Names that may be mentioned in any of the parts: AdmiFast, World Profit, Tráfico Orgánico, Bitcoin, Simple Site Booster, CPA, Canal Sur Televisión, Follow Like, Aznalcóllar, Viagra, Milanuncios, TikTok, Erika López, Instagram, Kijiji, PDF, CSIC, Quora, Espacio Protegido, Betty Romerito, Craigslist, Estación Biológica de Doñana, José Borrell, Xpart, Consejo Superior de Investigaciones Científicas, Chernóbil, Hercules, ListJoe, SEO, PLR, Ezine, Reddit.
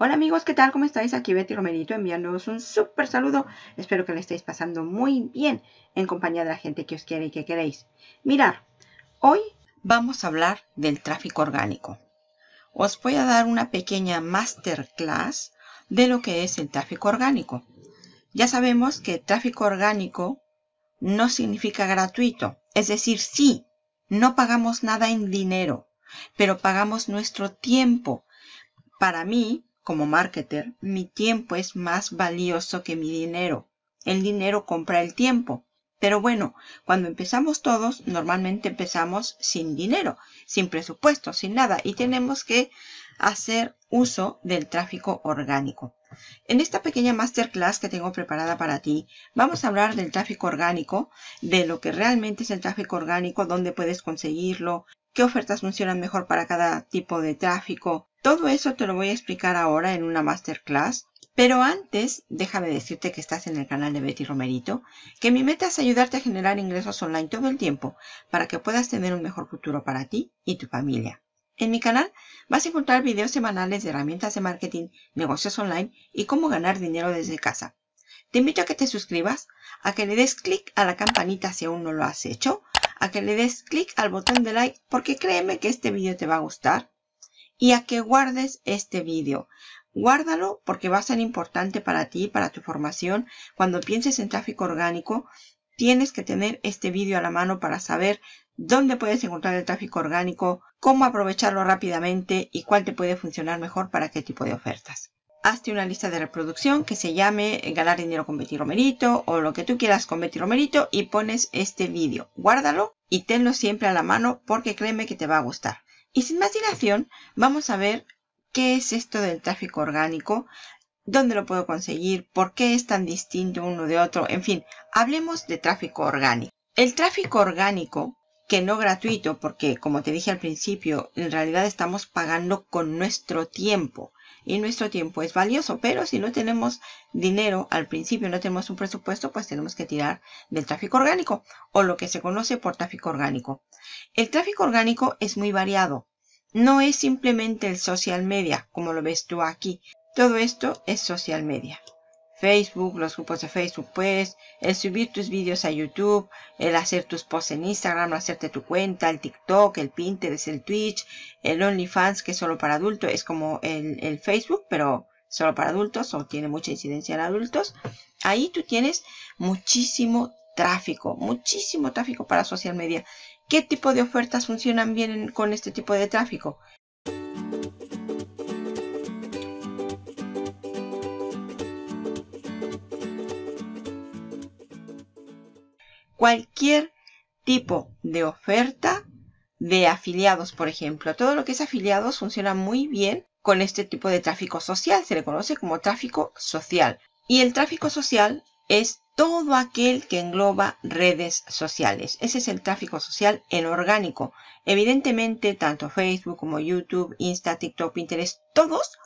Hola amigos, ¿qué tal? ¿Cómo estáis? Aquí Betty Romerito enviándoos un súper saludo. Espero que le estéis pasando muy bien en compañía de la gente que os quiere y que queréis. Mirad, hoy vamos a hablar del tráfico orgánico. Os voy a dar una pequeña masterclass de lo que es el tráfico orgánico. Ya sabemos que tráfico orgánico no significa gratuito. Es decir, sí, no pagamos nada en dinero, pero pagamos nuestro tiempo. Para mí, como marketer, mi tiempo es más valioso que mi dinero. El dinero compra el tiempo. Pero bueno, cuando empezamos todos, normalmente empezamos sin dinero, sin presupuesto, sin nada. Y tenemos que hacer uso del tráfico orgánico. En esta pequeña masterclass que tengo preparada para ti, vamos a hablar del tráfico orgánico, de lo que realmente es el tráfico orgánico, dónde puedes conseguirlo, qué ofertas funcionan mejor para cada tipo de tráfico. Todo eso te lo voy a explicar ahora en una masterclass, pero antes déjame decirte que estás en el canal de Betty Romerito, que mi meta es ayudarte a generar ingresos online todo el tiempo para que puedas tener un mejor futuro para ti y tu familia. En mi canal vas a encontrar videos semanales de herramientas de marketing, negocios online y cómo ganar dinero desde casa. Te invito a que te suscribas, a que le des clic a la campanita si aún no lo has hecho, a que le des clic al botón de like porque créeme que este video te va a gustar. Y a que guardes este vídeo. Guárdalo porque va a ser importante para ti, para tu formación. Cuando pienses en tráfico orgánico, tienes que tener este vídeo a la mano para saber dónde puedes encontrar el tráfico orgánico, cómo aprovecharlo rápidamente y cuál te puede funcionar mejor para qué tipo de ofertas. Hazte una lista de reproducción que se llame Ganar Dinero con Betty Romerito o lo que tú quieras con Betty Romerito y pones este vídeo. Guárdalo y tenlo siempre a la mano porque créeme que te va a gustar. Y sin más dilación, vamos a ver qué es esto del tráfico orgánico, dónde lo puedo conseguir, por qué es tan distinto uno de otro, en fin, hablemos de tráfico orgánico. El tráfico orgánico, que no gratuito, porque como te dije al principio, en realidad estamos pagando con nuestro tiempo. Y nuestro tiempo es valioso, pero si no tenemos dinero al principio, no tenemos un presupuesto, pues tenemos que tirar del tráfico orgánico o lo que se conoce por tráfico orgánico. El tráfico orgánico es muy variado. No es simplemente el social media, como lo ves tú aquí. Todo esto es social media. Facebook, los grupos de Facebook, pues, el subir tus vídeos a YouTube, el hacer tus posts en Instagram, hacerte tu cuenta, el TikTok, el Pinterest, el Twitch, el OnlyFans, que es solo para adultos, es como el Facebook, pero solo para adultos o tiene mucha incidencia en adultos. Ahí tú tienes muchísimo tráfico para social media. ¿Qué tipo de ofertas funcionan bien con este tipo de tráfico? Cualquier tipo de oferta de afiliados, por ejemplo. Todo lo que es afiliados funciona muy bien con este tipo de tráfico social. Se le conoce como tráfico social. Y el tráfico social es todo aquel que engloba redes sociales. Ese es el tráfico social en orgánico. Evidentemente, tanto Facebook como YouTube, Insta, TikTok, Pinterest, todos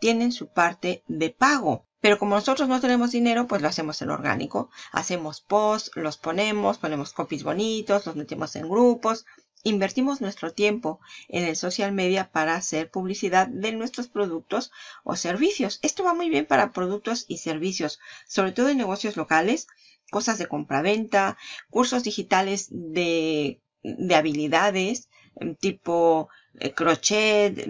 tienen su parte de pago. Pero como nosotros no tenemos dinero, pues lo hacemos en orgánico. Hacemos posts, los ponemos copies bonitos, los metemos en grupos. Invertimos nuestro tiempo en el social media para hacer publicidad de nuestros productos o servicios. Esto va muy bien para productos y servicios, sobre todo en negocios locales, cosas de compraventa, cursos digitales de habilidades, tipo crochet,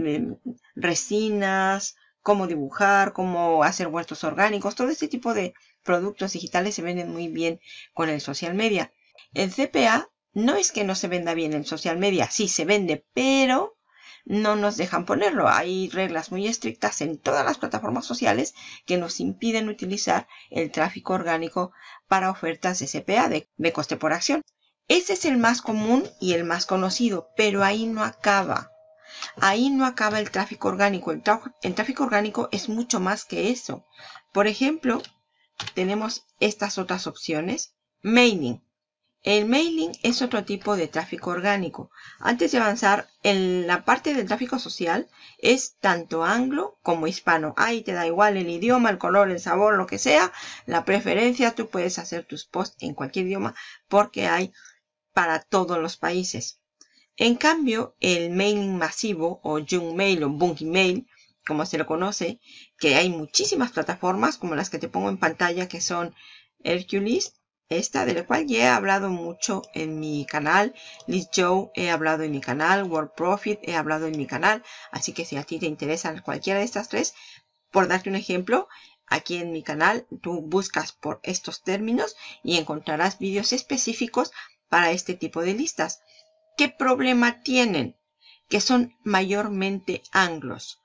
resinas, cómo dibujar, cómo hacer huertos orgánicos. Todo este tipo de productos digitales se venden muy bien con el social media. El CPA no es que no se venda bien en social media. Sí, se vende, pero no nos dejan ponerlo. Hay reglas muy estrictas en todas las plataformas sociales que nos impiden utilizar el tráfico orgánico para ofertas de CPA, de coste por acción. Ese es el más común y el más conocido, pero ahí no acaba. Ahí no acaba el tráfico orgánico. El tráfico orgánico es mucho más que eso. Por ejemplo, tenemos estas otras opciones. Mailing. El mailing es otro tipo de tráfico orgánico. Antes de avanzar, en la parte del tráfico social es tanto anglo como hispano. Ahí te da igual el idioma, el color, el sabor, lo que sea. La preferencia, tú puedes hacer tus posts en cualquier idioma porque hay para todos los países. En cambio, el mailing masivo o junk mail o bulk mail como se lo conoce, que hay muchísimas plataformas como las que te pongo en pantalla, que son Hercules, esta de la cual ya he hablado mucho en mi canal, ListJoe he hablado en mi canal, World Profit he hablado en mi canal, así que si a ti te interesan cualquiera de estas tres, por darte un ejemplo, aquí en mi canal tú buscas por estos términos y encontrarás vídeos específicos para este tipo de listas. ¿Qué problema tienen? Que son mayormente anglos.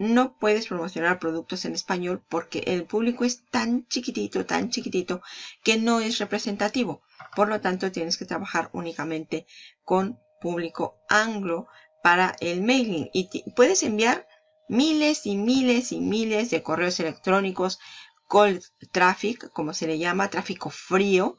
No puedes promocionar productos en español porque el público es tan chiquitito, que no es representativo. Por lo tanto, tienes que trabajar únicamente con público anglo para el mailing. Y puedes enviar miles y miles y miles de correos electrónicos, cold traffic, como se le llama, tráfico frío.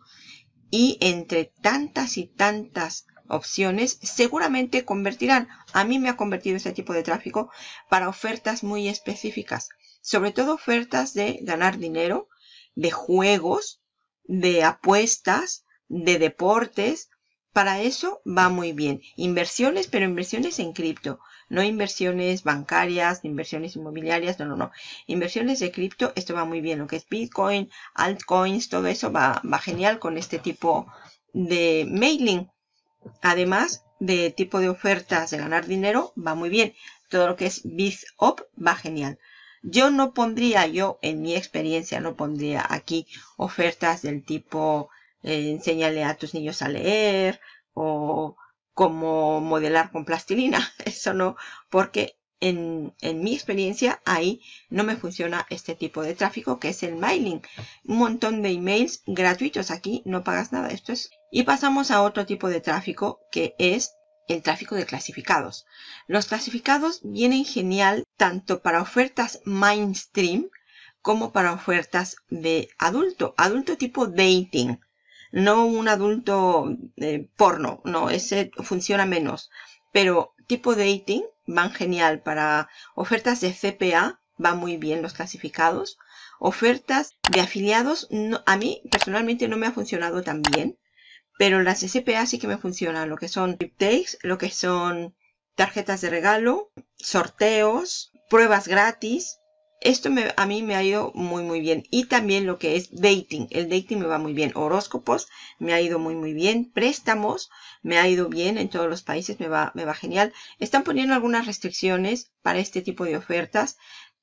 Y entre tantas y tantas opciones, seguramente convertirán. A mí me ha convertido este tipo de tráfico para ofertas muy específicas, sobre todo ofertas de ganar dinero, de juegos, de apuestas, de deportes. Para eso va muy bien. Inversiones, pero inversiones en cripto, no inversiones bancarias, inversiones inmobiliarias, no. Inversiones de cripto, esto va muy bien. Lo que es Bitcoin, altcoins, todo eso va genial con este tipo de mailing. Además de tipo de ofertas de ganar dinero, va muy bien. Todo lo que es BizOp va genial. Yo no pondría, en mi experiencia, no pondría aquí ofertas del tipo enséñale a tus niños a leer o cómo modelar con plastilina. Eso no, porque en mi experiencia ahí no me funciona este tipo de tráfico que es el mailing. Un montón de emails gratuitos, aquí no pagas nada. Esto es. Y pasamos a otro tipo de tráfico que es el tráfico de clasificados. Los clasificados vienen genial tanto para ofertas mainstream como para ofertas de adulto. Adulto tipo dating, no un adulto porno, no, ese funciona menos. Pero tipo dating van genial para ofertas de CPA, van muy bien los clasificados. Ofertas de afiliados, no, a mí personalmente no me ha funcionado tan bien. Pero las de CPA sí que me funcionan, lo que son tip takes, lo que son tarjetas de regalo, sorteos, pruebas gratis. Esto a mí me ha ido muy bien. Y también lo que es dating, el dating me va muy bien. Horóscopos me ha ido muy bien. Préstamos me ha ido bien en todos los países, me va genial. Están poniendo algunas restricciones para este tipo de ofertas,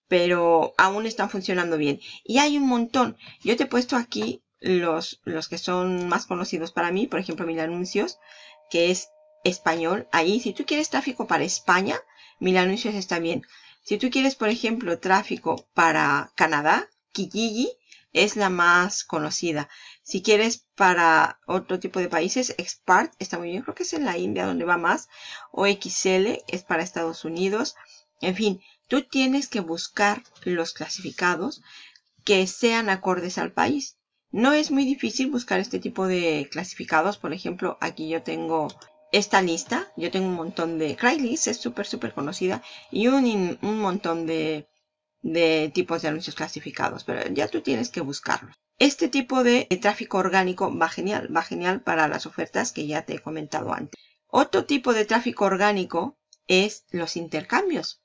pero aún están funcionando bien. Y hay un montón. Yo te he puesto aquí los que son más conocidos para mí, por ejemplo Milanuncios, que es español. Ahí, si tú quieres tráfico para España, Milanuncios está bien. Si tú quieres, por ejemplo, tráfico para Canadá, Kijiji es la más conocida. Si quieres para otro tipo de países, Xpart está muy bien. Creo que es en la India donde va más. O XL es para Estados Unidos. En fin, tú tienes que buscar los clasificados que sean acordes al país. No es muy difícil buscar este tipo de clasificados. Por ejemplo, aquí yo tengo esta lista. Yo tengo un montón de... Craigslist es súper conocida. Y un montón de tipos de anuncios clasificados. Pero ya tú tienes que buscarlos. Este tipo de tráfico orgánico va genial. Va genial para las ofertas que ya te he comentado antes. Otro tipo de tráfico orgánico es los intercambios.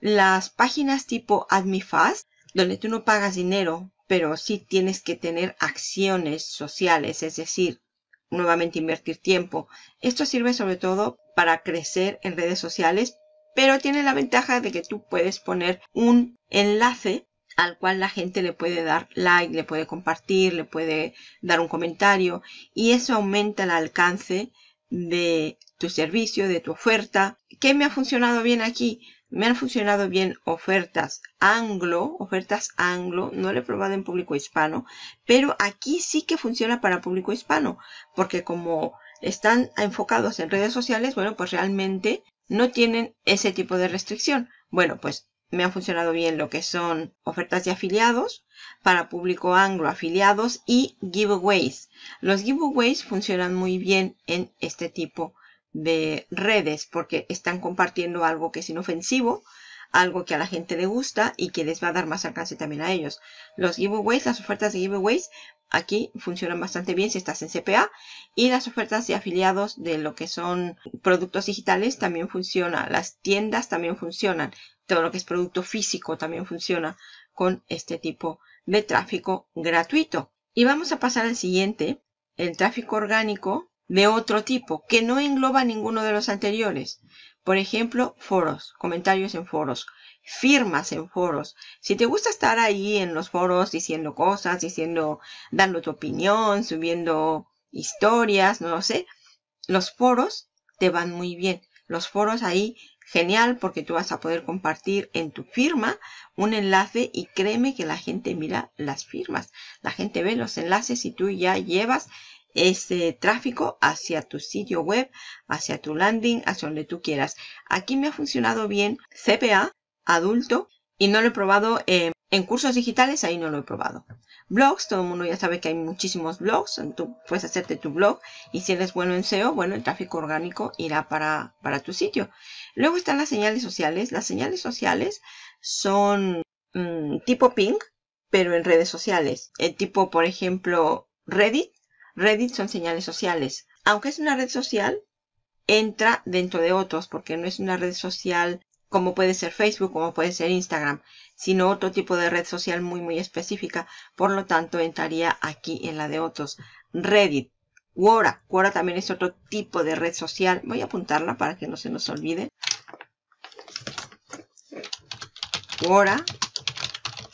Las páginas tipo AdmiFast, donde tú no pagas dinero, pero sí tienes que tener acciones sociales, es decir, nuevamente invertir tiempo. Esto sirve sobre todo para crecer en redes sociales, pero tiene la ventaja de que tú puedes poner un enlace al cual la gente le puede dar like, le puede compartir, le puede dar un comentario, y eso aumenta el alcance de tu servicio, de tu oferta. ¿Qué me ha funcionado bien aquí? Me han funcionado bien ofertas anglo, no lo he probado en público hispano, pero aquí sí que funciona para público hispano, porque como están enfocados en redes sociales, bueno, pues realmente no tienen ese tipo de restricción. Bueno, pues me han funcionado bien lo que son ofertas de afiliados, para público anglo, afiliados y giveaways. Los giveaways funcionan muy bien en este tipo de redes porque están compartiendo algo que es inofensivo, algo que a la gente le gusta y que les va a dar más alcance también a ellos. Los giveaways, las ofertas de giveaways, aquí funcionan bastante bien si estás en CPA, y las ofertas de afiliados de lo que son productos digitales también funcionan. Las tiendas también funcionan. Todo lo que es producto físico también funciona con este tipo de tráfico gratuito. Y vamos a pasar al siguiente, el tráfico orgánico de otro tipo, que no engloba ninguno de los anteriores. Por ejemplo, foros, comentarios en foros, firmas en foros. Si te gusta estar ahí en los foros diciendo cosas, dando tu opinión, subiendo historias, no lo sé, los foros te van muy bien. Los foros ahí, genial, porque tú vas a poder compartir en tu firma un enlace y créeme que la gente mira las firmas. La gente ve los enlaces y tú ya llevas ese tráfico hacia tu sitio web, hacia tu landing, hacia donde tú quieras. Aquí me ha funcionado bien CPA, adulto, y no lo he probado en cursos digitales, ahí no lo he probado. Blogs, todo el mundo ya sabe que hay muchísimos blogs, tú puedes hacerte tu blog y si eres bueno en SEO, bueno, el tráfico orgánico irá para tu sitio. Luego están las señales sociales. Las señales sociales son tipo ping, pero en redes sociales. Tipo, por ejemplo, Reddit. Reddit son señales sociales. Aunque es una red social, entra dentro de otros, porque no es una red social como puede ser Facebook, como puede ser Instagram, sino otro tipo de red social muy, muy específica. Por lo tanto, entraría aquí en la de otros. Reddit. Quora. Quora también es otro tipo de red social. Voy a apuntarla para que no se nos olvide. Quora,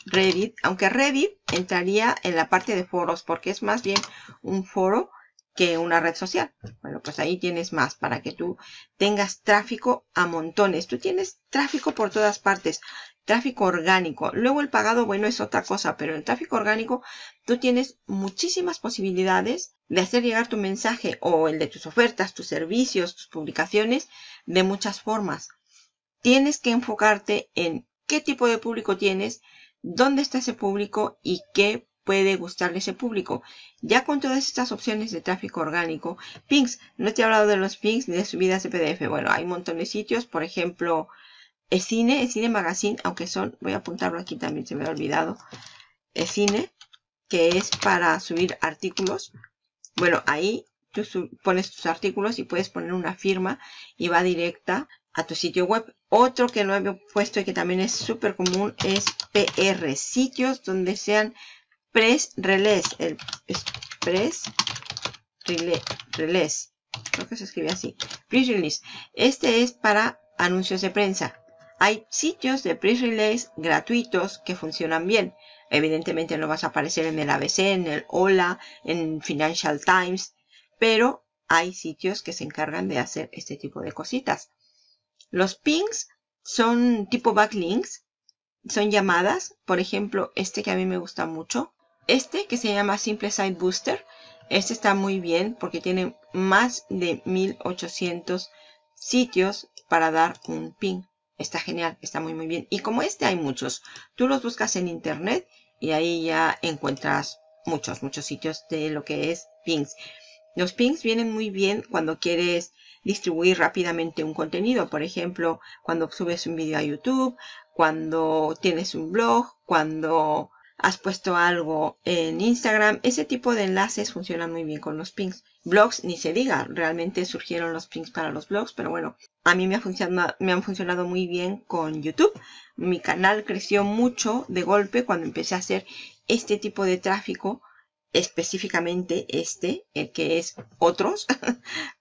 Reddit. Aunque Reddit entraría en la parte de foros porque es más bien un foro que una red social. Bueno, pues ahí tienes más para que tú tengas tráfico a montones. Tú tienes tráfico por todas partes. Tráfico orgánico. Luego el pagado, bueno, es otra cosa, pero el tráfico orgánico tú tienes muchísimas posibilidades de hacer llegar tu mensaje o el de tus ofertas, tus servicios, tus publicaciones de muchas formas. Tienes que enfocarte en qué tipo de público tienes, dónde está ese público y qué puede gustarle ese público. Ya con todas estas opciones de tráfico orgánico, pings, no te he hablado de los pings ni de subidas de PDF. Bueno, hay un montón de sitios, por ejemplo, Ezine, Ezine Magazine, aunque son, voy a apuntarlo aquí también, se me ha olvidado. Ezine, que es para subir artículos. Bueno, ahí tú pones tus artículos y puedes poner una firma y va directa a tu sitio web. Otro que no he puesto y que también es súper común es PR, sitios donde sean press release. El press release, creo que se escribe así. Press release. Este es para anuncios de prensa. Hay sitios de press release gratuitos que funcionan bien. Evidentemente no vas a aparecer en el ABC, en el Hola, en Financial Times, pero hay sitios que se encargan de hacer este tipo de cositas. Los pings son tipo backlinks, son llamadas. Por ejemplo, este que a mí me gusta mucho, este que se llama Simple Site Booster. Este está muy bien porque tiene más de 1800 sitios para dar un ping. Está genial, está muy muy bien. Y como este hay muchos, tú los buscas en internet y ahí ya encuentras muchos sitios de lo que es pings. Los pings vienen muy bien cuando quieres distribuir rápidamente un contenido. Por ejemplo, cuando subes un vídeo a YouTube, cuando tienes un blog, cuando has puesto algo en Instagram. Ese tipo de enlaces funcionan muy bien con los pings. Blogs, ni se diga. Realmente surgieron los pings para los blogs, pero bueno, a mí me han funcionado muy bien con YouTube. Mi canal creció mucho de golpe cuando empecé a hacer este tipo de tráfico, específicamente este, el que es otros,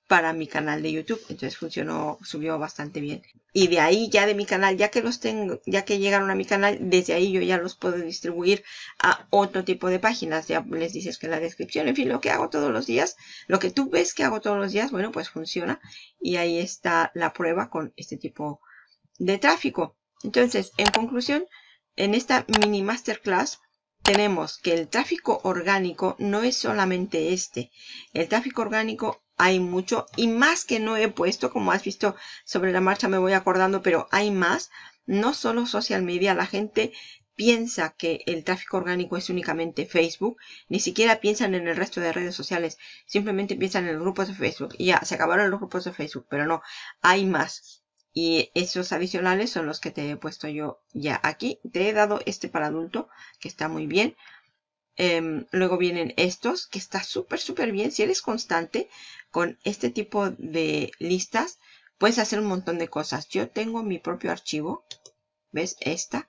para mi canal de YouTube. Entonces funcionó, subió bastante bien. Y de ahí ya de mi canal, ya que los tengo, ya que llegaron a mi canal, desde ahí yo ya los puedo distribuir a otro tipo de páginas. Ya les dices que en la descripción, en fin, lo que hago todos los días, lo que tú ves que hago todos los días, bueno, pues funciona. Y ahí está la prueba con este tipo de tráfico. Entonces, en conclusión, en esta mini masterclass tenemos que el tráfico orgánico no es solamente este. El tráfico orgánico hay mucho y más que no he puesto, como has visto sobre la marcha me voy acordando, pero hay más. No solo social media, la gente piensa que el tráfico orgánico es únicamente Facebook, ni siquiera piensan en el resto de redes sociales, simplemente piensan en los grupos de Facebook y ya, se acabaron los grupos de Facebook, pero no, hay más. Y esos adicionales son los que te he puesto yo ya aquí. Te he dado este para adulto, que está muy bien. Luego vienen estos, que está súper bien. Si eres constante con este tipo de listas, puedes hacer un montón de cosas. Yo tengo mi propio archivo. ¿Ves? Esta.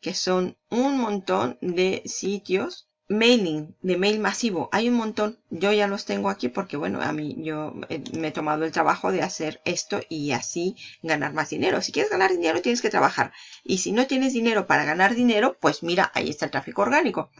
Que son un montón de sitios. Mailing, de mail masivo, hay un montón. Yo ya los tengo aquí porque, bueno, a mí yo me he tomado el trabajo de hacer esto y así ganar más dinero. Si quieres ganar dinero, tienes que trabajar. Y si no tienes dinero para ganar dinero, pues mira, ahí está el tráfico orgánico.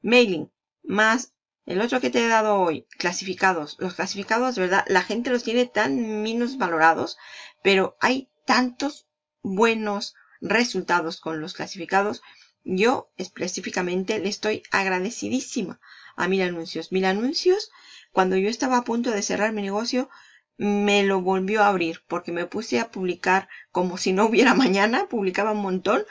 Mailing, más el otro que te he dado hoy, clasificados. Los clasificados, ¿verdad? La gente los tiene tan menos valorados, pero hay tantos buenos resultados con los clasificados. Yo específicamente le estoy agradecidísima a Milanuncios. Milanuncios, cuando yo estaba a punto de cerrar mi negocio, me lo volvió a abrir. Porque me puse a publicar como si no hubiera mañana. Publicaba un montón.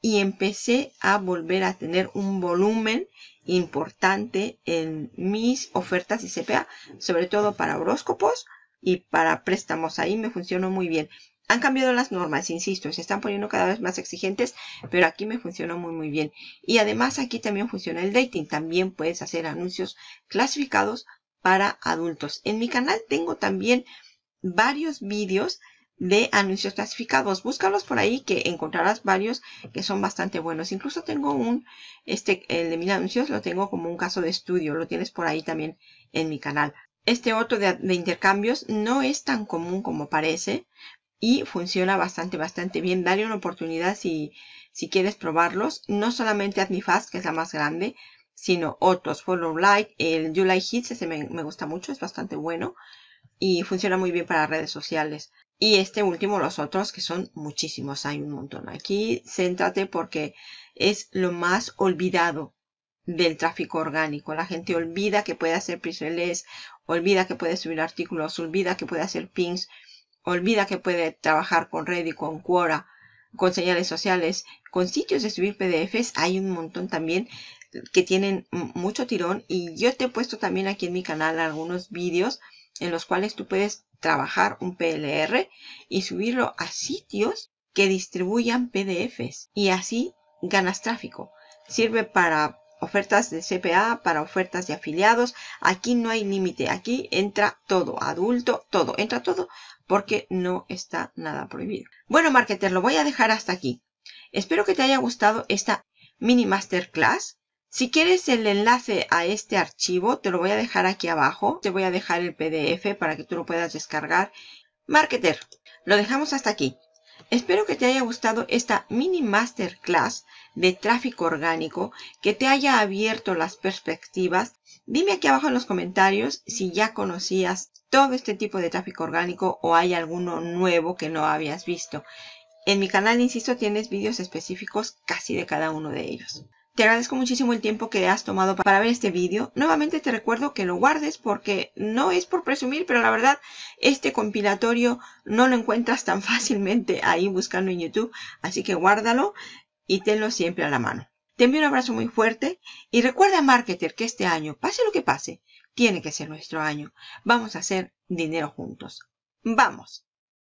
Y empecé a volver a tener un volumen importante en mis ofertas y CPA. Sobre todo para horóscopos y para préstamos. Ahí me funcionó muy bien. Han cambiado las normas, insisto, se están poniendo cada vez más exigentes, pero aquí me funcionó muy bien. Y además aquí también funciona el dating, también puedes hacer anuncios clasificados para adultos. En mi canal tengo también varios vídeos de anuncios clasificados, búscalos por ahí que encontrarás varios que son bastante buenos. Incluso tengo el de Milanuncios lo tengo como un caso de estudio, lo tienes por ahí también en mi canal. Este otro de intercambios no es tan común como parece. Y funciona bastante bien. Dale una oportunidad si quieres probarlos. No solamente AdmiFast, que es la más grande, sino otros. Follow Like, el YouLikeHits, ese me gusta mucho, es bastante bueno. Y funciona muy bien para redes sociales. Y este último, los otros, que son muchísimos. Hay un montón. Aquí céntrate porque es lo más olvidado del tráfico orgánico. La gente olvida que puede hacer pixeles, olvida que puede subir artículos, olvida que puede hacer pins. Olvida que puede trabajar con Reddit, con Quora, con señales sociales, con sitios de subir PDFs. Hay un montón también que tienen mucho tirón. Y yo te he puesto también aquí en mi canal algunos vídeos en los cuales tú puedes trabajar un PLR y subirlo a sitios que distribuyan PDFs. Y así ganas tráfico. Sirve para ofertas de CPA, para ofertas de afiliados. Aquí no hay límite. Aquí entra todo. Adulto, todo. Entra todo. Porque no está nada prohibido. Bueno, marketer, lo voy a dejar hasta aquí. Espero que te haya gustado esta mini masterclass. Si quieres el enlace a este archivo, te lo voy a dejar aquí abajo. Te voy a dejar el PDF para que tú lo puedas descargar. Marketer, lo dejamos hasta aquí. Espero que te haya gustado esta mini masterclass de tráfico orgánico, que te haya abierto las perspectivas. Dime aquí abajo en los comentarios si ya conocías todo este tipo de tráfico orgánico o hay alguno nuevo que no habías visto. En mi canal, insisto, tienes vídeos específicos casi de cada uno de ellos. Te agradezco muchísimo el tiempo que has tomado para ver este vídeo. Nuevamente te recuerdo que lo guardes porque no es por presumir, pero la verdad, este compilatorio no lo encuentras tan fácilmente ahí buscando en YouTube. Así que guárdalo y tenlo siempre a la mano. Te envío un abrazo muy fuerte y recuerda, marketer, que este año, pase lo que pase, tiene que ser nuestro año. Vamos a hacer dinero juntos. ¡Vamos!